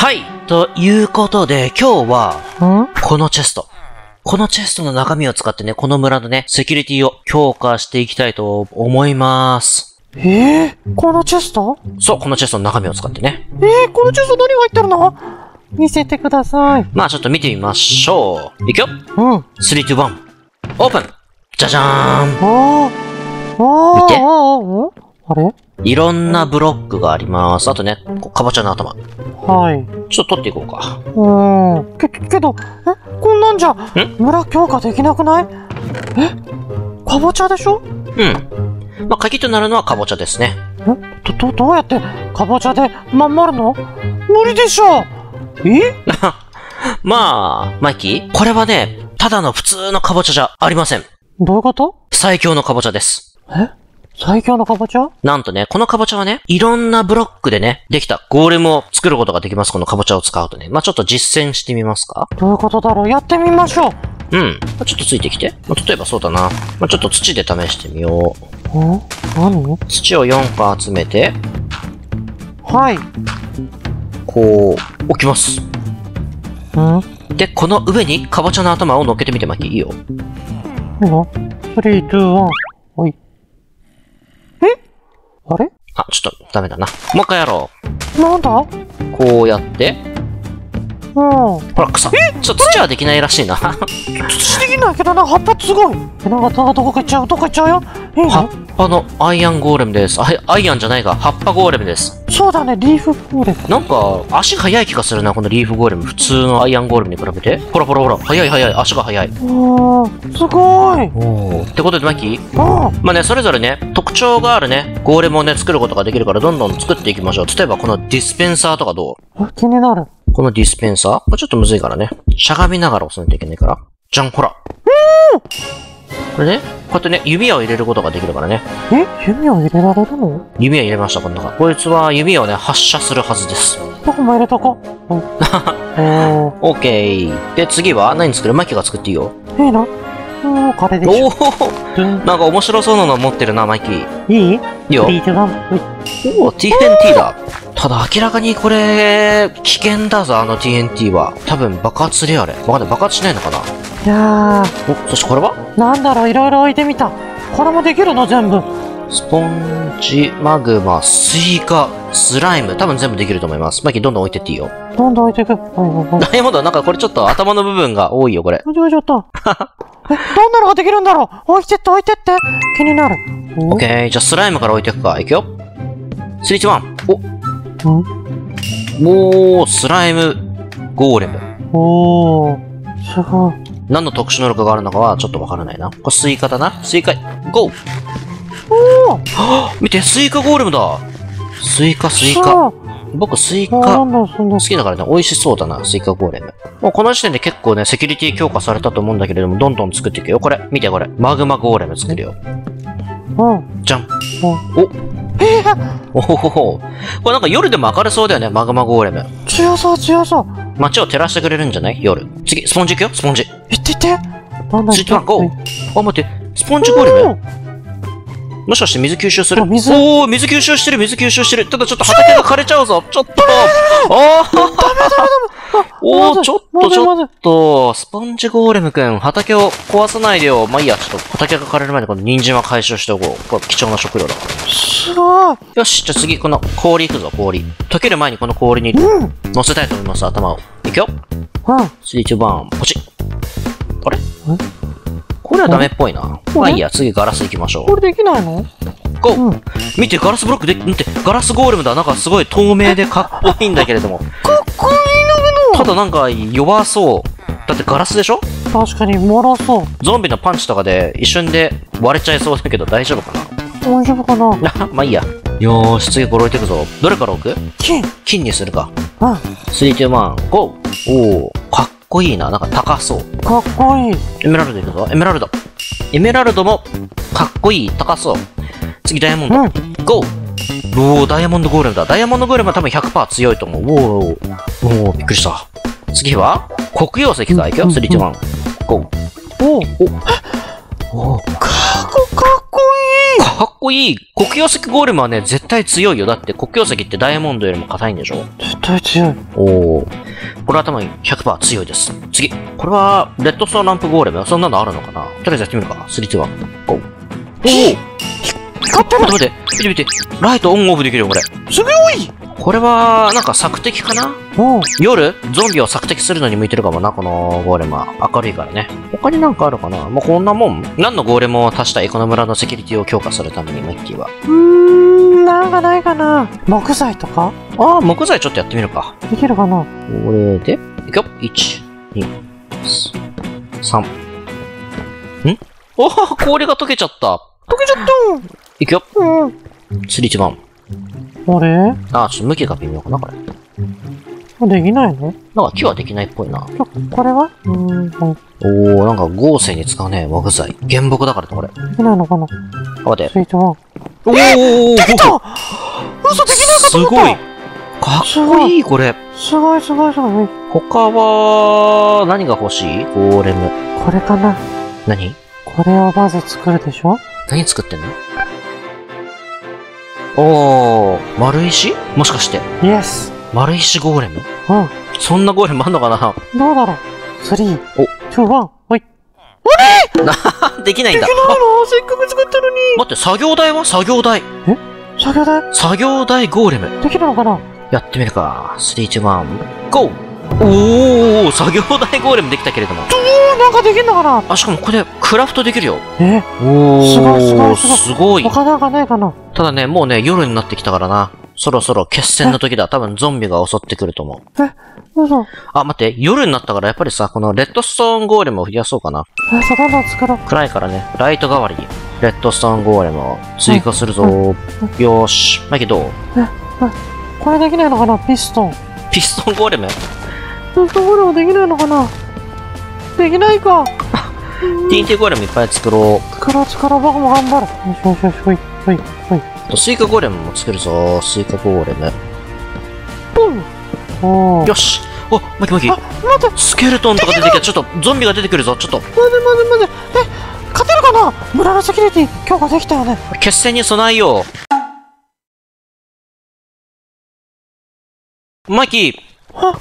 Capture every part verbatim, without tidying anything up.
はい。ということで、今日は、このチェスト。このチェストの中身を使ってね、この村のね、セキュリティを強化していきたいと思います。えー、このチェスト？そう、このチェストの中身を使ってね。えー、このチェスト何が入ってるの？見せてください。まあちょっと見てみましょう。いくよ。うん。スリー、ツー、ワン。オープン。じゃじゃーん。あーあー。見て。あーあーあれ？いろんなブロックがあります。あとね、かぼちゃの頭。はい。ちょっと取っていこうか。うん。け、けど、え、こんなんじゃ、村強化できなくない？え、かぼちゃでしょ？うん。まあ、鍵となるのはかぼちゃですね。え、ど、どうやってかぼちゃで守るの？無理でしょ！え？まあ、マイキー、これはね、ただの普通のかぼちゃじゃありません。どういうこと？最強のかぼちゃです。え？最強のカボチャ？なんとね、このカボチャはね、いろんなブロックでね、できたゴーレムを作ることができます。このカボチャを使うとね。まあ、ちょっと実践してみますか？どういうことだろう？やってみましょう。うん。まあ、ちょっとついてきて。まあ、例えばそうだな。まあ、ちょっと土で試してみよう。ん？何？土をよんこ集めて。はい。こう、置きます。ん？で、この上にカボチャの頭を乗っけてみて、マキいいよ。いいの？スリー、ツー、ワン。はい。あれ？あ、ちょっとダメだな。もう一回やろう。なんだ？こうやって。うん。ほら、草。え？ちょっと土はできないらしいな。土できないけどな、葉っぱすごい。なんか、どこか行っちゃう、どこ行っちゃうよ。いいの？葉っぱのアイアンゴーレムです。あ、アイアンじゃないが、葉っぱゴーレムです。そうだね、リーフゴーレム。なんか、足速い気がするな、このリーフゴーレム。普通のアイアンゴーレムに比べて。ほらほらほら、速い速い、足が速い。おー、すごい。おー。ってことで、マキ？うん。まあね、それぞれね、特徴があるね、ゴーレムをね、作ることができるから、どんどん作っていきましょう。例えば、このディスペンサーとかどう？気になる。このディスペンサー？これちょっとむずいからね。しゃがみながら押さないといけないから。じゃん、ほら。これね、こうやってね、弓矢を入れることができるからね。え？弓矢を入れられるの？弓矢入れました、この中。こいつは弓矢をね、発射するはずです。どこも入れとこ。うん。オッケー。で、次は何作る？マイキが作っていいよ。いいの？おー、これでしょ。おー、なんか面白そうなの持ってるな、マイキ。いい？いいよ。おー、ティーエヌティー だ。ただ明らかにこれ、危険だぞ、あの ティーエヌティー は。多分爆発するよ、あれ。わかんない。爆発しないのかな？いやー。お、そしてこれは？なんだろう、いろいろ置いてみた。これもできるの、全部。スポンジ、マグマ、スイカ、スライム。多分全部できると思います。マイキー、どんどん置いてっていいよ。どんどん置いていく。ダイヤモンド、なんかこれちょっと頭の部分が多いよ、これ。間違えちゃった。え、どんなのができるんだろう？置いてって、置いてって。気になる。オッケー、じゃあスライムから置いていくか。いくよ。スリー、ツー、ワン。お。おー、スライム、ゴーレム。おー、すごい。何の特殊能力があるのかはちょっとわからないな。これスイカだな。スイカ、ゴー！おー！はぁ！見て、スイカゴーレムだ！スイカ、スイカ。僕、スイカ、好きだからね、美味しそうだな、スイカゴーレム。もうこの時点で結構ね、セキュリティ強化されたと思うんだけれども、どんどん作っていくよ。これ、見てこれ。マグマゴーレム作るよ。うん。じゃん。お！えぇ！おほほほ。これなんか夜でも明るそうだよね、マグマゴーレム。強そう、強そう。街を照らしてくれるんじゃない？夜。次、スポンジ行くよ、スポンジ。いっていって。なんだっけ？スイッチワン、ゴー。あ、待って、スポンジゴーレム？もしかして水吸収する？おー、水吸収してる、水吸収してる。ただちょっと畑が枯れちゃうぞ。ちょっと。あー。ダメダメダメ。おー、ちょっとちょっと。スポンジゴーレムくん、畑を壊さないでよ。まあいいや、ちょっと畑が枯れる前にこの人参は回収しておこう。これ貴重な食料だから。すごい。よし、じゃあ次、この氷行くぞ、氷。溶ける前にこの氷に乗せたいと思います、頭を。いくよ。スリー、ツー、ワン、ポチ。あれ？これはダメっぽいな。まあいいや、次ガラス行きましょう。これできないの？ゴー！見て、ガラスブロックで、見て、ガラスゴーレムだ。なんかすごい透明でかっこいいんだけれども。かっこいいの？ただなんか弱そう。だってガラスでしょ？確かに脆そう。ゾンビのパンチとかで一瞬で割れちゃいそうだけど大丈夫かな？大丈夫かな？まあいいや。よーし、次これ置いていくぞ。どれから置く？金。金にするか。うん。スリー、ツー、ワン、ゴー！おー、かっこいいな。なんか高そう。かっこいい。エメラルドいくぞ。エメラルド。エメラルドもかっこいい。高そう。次、ダイヤモンド。うん、ゴー！おー、ダイヤモンドゴーレムだ。ダイヤモンドゴーレムは多分 ひゃくパーセント 強いと思う。おー、おー、びっくりした。次は、黒曜石だ。いくよ。スリー、ツー、ワン、ゴー。おー、おー、かっこかっこいい。かっここいい。黒曜石ゴーレムはね、絶対強いよ。だって黒曜石ってダイヤモンドよりも硬いんでしょ。絶対強い。おお。これは多分 ひゃくパーセント 強いです。次。これは、レッドストーンランプゴーレム。そんなのあるのかな。とりあえずやってみるかな。スリー、ツー、ワン、ゴー。おお。光ったの。待って待って。見て見て。ライトオンオフできるよ、これ。すごい。これは、なんか索敵かな？夜、ゾンビを索敵するのに向いてるかもな、このゴーレムは。明るいからね。他になんかあるかな？もうこんなもん。何のゴーレムを足したエコノ村のセキュリティを強化するために、ミッキーは。うーん、なんかないかな。木材とか？ああ、木材ちょっとやってみるか。できるかな？これで、いくよ。いち、に、さん。ん？おお、氷が溶けちゃった。溶けちゃった。いくよ。うん。釣り一番。あれ？あ、ちょっと向きが微妙かな、これ。できないの？なんか木はできないっぽいな。これは？うーん。おー、なんか合成に使うね、木材。原木だからってこれ。できないのかな？あ、待って。おー、できた！嘘、できなかった！すごい！かっこいい、これ。すごい、すごい、すごい。他は、何が欲しい？ゴーレム。これかな。何？これをまず作るでしょ？何作ってんの？おー、丸石？もしかして。イエス。丸石ゴーレム？うん。そんなゴーレムあんのかな？どうだろう？スリー、お、ツー、ワン、はい。あれーできないんだ。できないの？せっかく作ったのに。待って、作業台は作業台。え？作業台？作業台ゴーレム。できるのかな？やってみるか。スリー、ツー、ワン、ゴー！おー、作業台ゴーレムできたけれども。おー、なんかできんのかな？あ、しかもこれ、クラフトできるよ。え？おー、すごいすごいすごい。すごい。他なんかないかな？ただね、もうね、夜になってきたからな。そろそろ決戦の時だ。多分ゾンビが襲ってくると思う。え、嘘。あ、待って、夜になったからやっぱりさ、このレッドストーンゴーレムを増やそうかな。え、さ、どんどん作ろう。暗いからね、ライト代わりに、レッドストーンゴーレムを追加するぞー。よーし。マイケどう？え、え、これできないのかな？ピストン。ピストンゴーレム？ピストンゴーレムできないのかな？できないか。ティーエヌティー ゴーレムいっぱい作ろう。作ろう作ろう、僕も頑張る。よしよしよし、ほい。はい、はい。スイカゴーレムも作るぞ、スイカゴーレム。ポン！よし！あ、マキマキ！あ、待って！スケルトンとか出てきた。ちょっと、ゾンビが出てくるぞ、ちょっと。待て待て待て。え、勝てるかな？村のセキュリティ強化できたよね。決戦に備えよう。マイキー！あ、大変な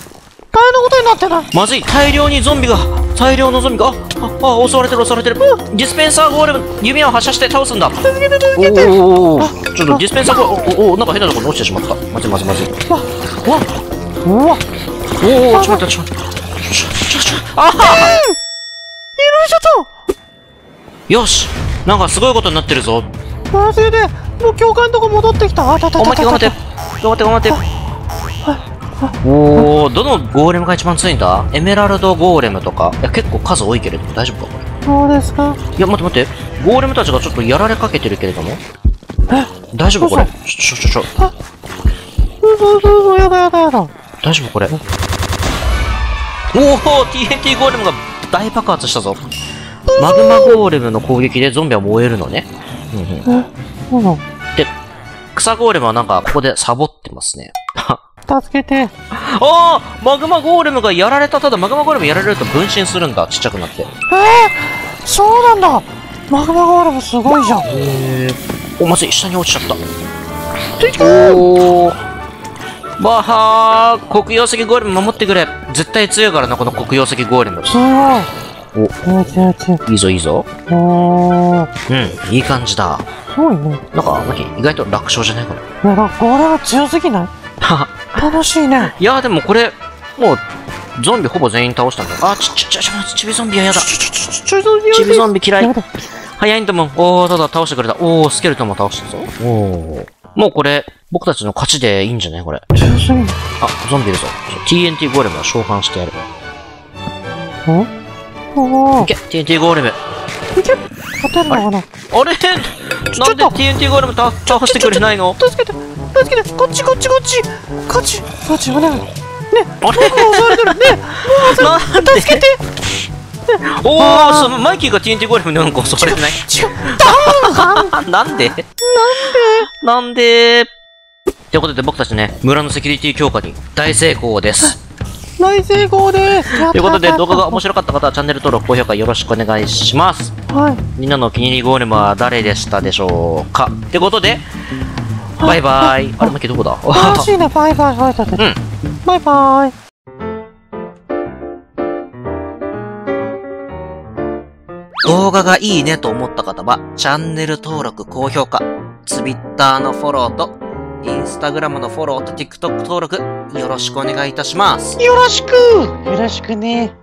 ことになってない？まずい、大量にゾンビが。大量のゾンビが、あ、あ、あ、襲われてる襲われてる。うん、ディスペンサーゴーレム、弓を発射して倒すんだ。助けて助けて。おお、ちょっとディスペンサーゴーレム、おお、なんか変なところに落ちてしまった。まずいまずいまずい。わ、わ、わ、おお、ちょっと待って、ちょっと待って、ちょっとちょっと、ああ、いろいろちょっと。よし、なんかすごいことになってるぞ。まずいね、もう教官のとこ戻ってきた。あ、たたたたた。頑張って頑張って頑張って頑張って。おー、どのゴーレムが一番強いんだ？エメラルドゴーレムとか。いや、結構数多いけれども大丈夫かこれ。そうですか。いや、待って待って。ゴーレムたちがちょっとやられかけてるけれども。え？大丈夫これ。ちょちょちょ。あ、うそうそうそう、やだやだやだ。大丈夫これ。おー、ティーエヌティー ゴーレムが大爆発したぞ。マグマゴーレムの攻撃でゾンビは燃えるのね。うんうん。え？そうなの？で、草ゴーレムはなんかここでサボってますね。助けて。ああ、マグマゴーレムがやられた。ただマグマゴーレムやられると分身するんだ、ちっちゃくなって。ええー、そうなんだ。マグマゴーレムすごいじゃん。えー、お、まずい、下に落ちちゃった。おお。バハー、黒曜石ゴーレム守ってくれ。絶対強いからな、この黒曜石ゴーレム。すごい。お、強い強い。いいぞいいぞ。おお。うん、いい感じだ。すごいね。なんか、マキ意外と楽勝じゃないこれ。いや、なんかゴーレム強すぎない？楽しいね。いやーでもこれもうゾンビほぼ全員倒したんだ。あー、ちちちちちびゾンビはやだ。ちびゾンビ嫌い。早いんだもん。おー、ただ倒してくれた。おー、スケルトンも倒したぞ。おー、もうこれ僕たちの勝ちでいいんじゃないこれ。あ、ゾンビいるぞ。ティーエヌティー ゴーレムは召喚してやる。おお、いけ ティーエヌティー ゴーレム。いけ、勝てるのかな。あれ、なんで ティーエヌティー ゴーレム倒してくれないの？助けて助けて、こっちこっちこっちこっちこっち、お願いね。あれ、もう襲われてるね。もう襲われてる、助けて。おお、マイキーが ティーエヌティー ゴーレムなんか襲われてない？違う、なんでなんでなんでということで僕たちね、村のセキュリティ強化に大成功です。大成功です。ということで動画が面白かった方はチャンネル登録、高評価よろしくお願いします。はい、みんなのお気に入りゴーレムは誰でしたでしょうかってことで、バイバイ。あれ、マキどこだ？楽しいね、バイバイ、バイバイ。うん。バイバイ。動画がいいねと思った方は、チャンネル登録、高評価、Twitter のフォローと、Instagram のフォローと TikTok 登録、よろしくお願いいたします。よろしく！よろしくね。